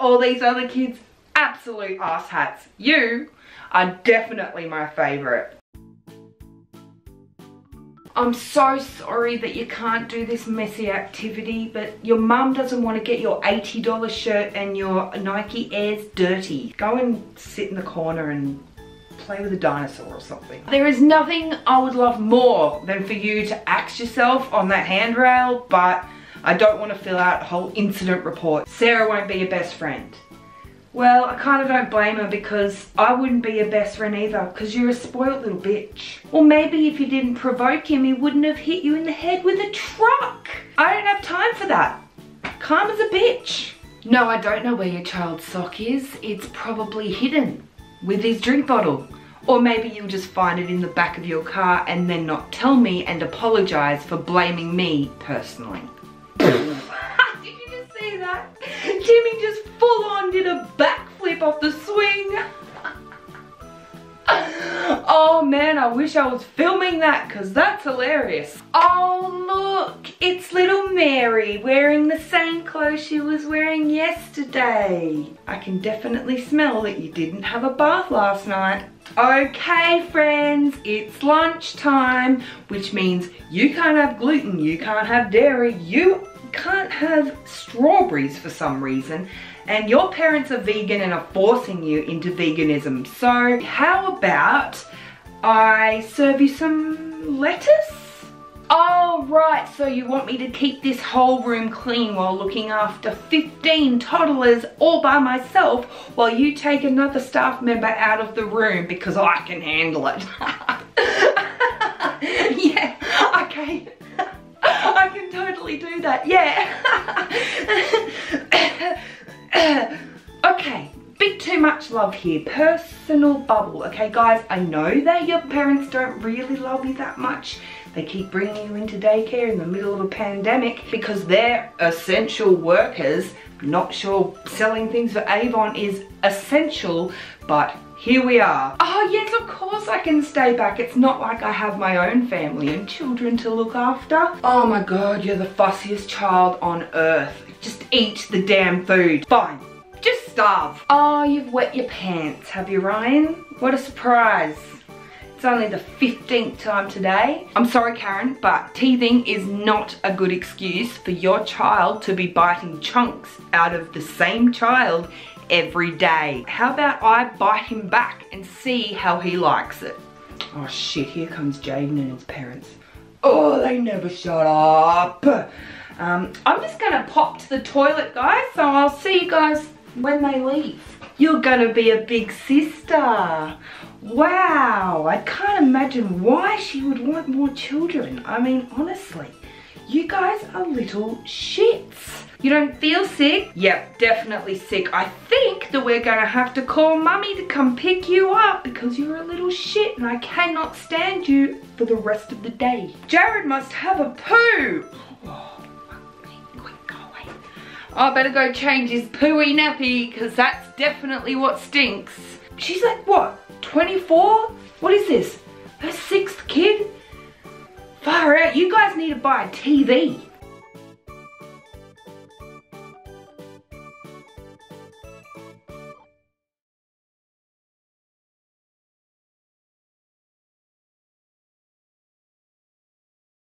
All these other kids, absolute asshats. You are definitely my favourite. I'm so sorry that you can't do this messy activity, but your mum doesn't want to get your $80 shirt and your Nike Airs dirty. Go and sit in the corner and play with a dinosaur or something. There is nothing I would love more than for you to axe yourself on that handrail, but I don't want to fill out a whole incident report. Sarah won't be your best friend. Well, I kind of don't blame her because I wouldn't be your best friend either because you're a spoiled little bitch. Or maybe if you didn't provoke him, he wouldn't have hit you in the head with a truck. I don't have time for that. Calm as a bitch. No, I don't know where your child's sock is. It's probably hidden with his drink bottle. Or maybe you'll just find it in the back of your car and then not tell me and apologise for blaming me personally. Timmy just full on did a backflip off the swing. Oh man, I wish I was filming that because that's hilarious. Oh look, it's little Mary wearing the same clothes she was wearing yesterday. I can definitely smell that you didn't have a bath last night. Okay friends, it's lunchtime, which means you can't have gluten, you can't have dairy, you can't have strawberries for some reason, and your parents are vegan and are forcing you into veganism. So how about I serve you some lettuce? Oh right, so you want me to keep this whole room clean while looking after 15 toddlers all by myself while you take another staff member out of the room because I can handle it. Yeah, okay. I can totally do that, yeah. Okay, bit too much love here, personal bubble. Okay guys, I know that your parents don't really love you that much. They keep bringing you into daycare in the middle of a pandemic because they're essential workers. Not sure selling things for Avon is essential, but here we are. Oh yes, of course I can stay back. It's not like I have my own family and children to look after. Oh my God, you're the fussiest child on earth. Just eat the damn food. Fine, just starve. Oh, you've wet your pants, have you, Ryan? What a surprise. It's only the 15th time today. I'm sorry, Karen, but teething is not a good excuse for your child to be biting chunks out of the same child every day. How about I bite him back and see how he likes it? Oh shit, here comes Jaden and his parents. Oh, they never shut up. I'm just gonna pop to the toilet, guys, so I'll see you guys when they leave. You're gonna be a big sister. Wow, I can't imagine why she would want more children. I mean, honestly, you guys are little shits. You don't feel sick? Yep, definitely sick. I think that we're gonna have to call mummy to come pick you up because you're a little shit and I cannot stand you for the rest of the day. Jared must have a poo. Oh, fuck me. Quick, go away. I better go change his pooey nappy because that's definitely what stinks. She's like, what? 24? What is this? Her 6th kid? Far out, you guys need to buy a TV.